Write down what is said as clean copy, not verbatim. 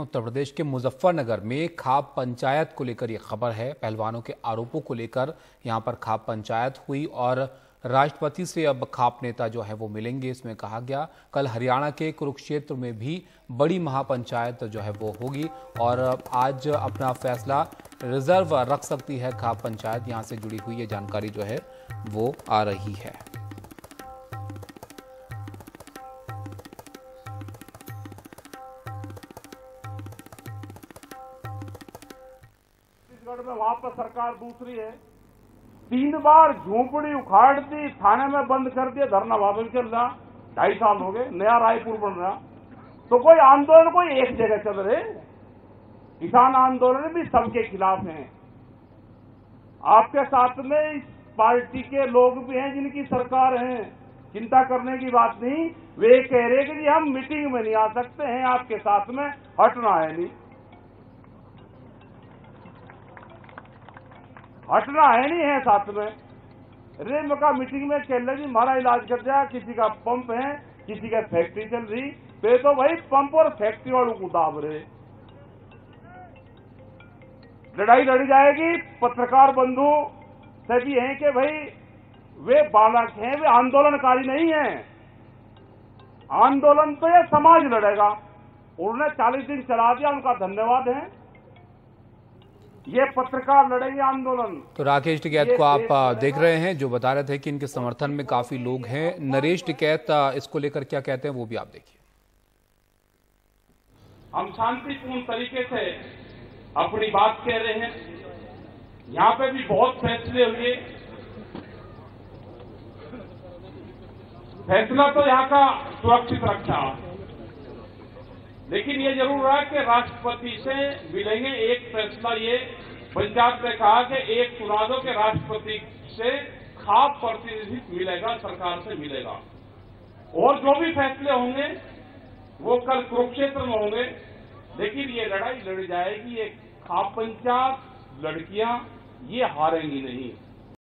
उत्तर प्रदेश के मुजफ्फरनगर में खाप पंचायत को लेकर ये खबर है। पहलवानों के आरोपों को लेकर यहाँ पर खाप पंचायत हुई और राष्ट्रपति से अब खाप नेता जो है वो मिलेंगे। इसमें कहा गया कल हरियाणा के कुरुक्षेत्र में भी बड़ी महापंचायत जो है वो होगी और आज अपना फैसला रिजर्व रख सकती है खाप पंचायत। यहाँ से जुड़ी हुई ये जानकारी जो है वो आ रही है। में वापस सरकार दूसरी है, 3 बार झोंपड़ी उखाड़ दी, थाने में बंद कर दिया, धरना वापस चल रहा, 2.5 साल हो गए, नया रायपुर बन रहा। तो कोई आंदोलन कोई एक जगह चल रहे, किसान आंदोलन भी सबके खिलाफ हैं। आपके साथ में इस पार्टी के लोग भी हैं जिनकी सरकार है, चिंता करने की बात नहीं। वे कह रहे कि हम मीटिंग में नहीं आ सकते हैं, आपके साथ में हटना है नहीं, हटना है नहीं है साथ में। रेम का मीटिंग में चल रही हमारा इलाज कर दिया, किसी का पंप है, किसी का फैक्ट्री चल रही, वे तो भाई पंप और फैक्ट्री वालों को दाब रहे। लड़ाई लड़ी जाएगी। पत्रकार बंधु सभी हैं कि भाई वे बालक हैं, वे आंदोलनकारी नहीं हैं। आंदोलन तो यह समाज लड़ेगा। उन्होंने 40 दिन चला दिया, उनका धन्यवाद है। ये पत्रकार लड़ेंगे आंदोलन। तो राकेश टिकैत को आप देख रहे हैं जो बता रहे थे कि इनके समर्थन में काफी लोग हैं। नरेश टिकैत इसको लेकर क्या कहते हैं वो भी आप देखिए। हम शांतिपूर्ण तरीके से अपनी बात कह रहे हैं। यहाँ पे भी बहुत फैसले हुए। फैसला तो यहाँ का सुरक्षित रक्षा, लेकिन ये जरूर रहा कि राष्ट्रपति से मिलेंगे। एक फैसला ये पंचायत ने कहा कि एक सुना दो कि राष्ट्रपति से खाप प्रतिनिधित्व मिलेगा, सरकार से मिलेगा। और जो भी फैसले होंगे वो कल कुरुक्षेत्र में होंगे, लेकिन ये लड़ाई लड़ी जाएगी। ये खाप पंचायत लड़कियां ये हारेंगी नहीं।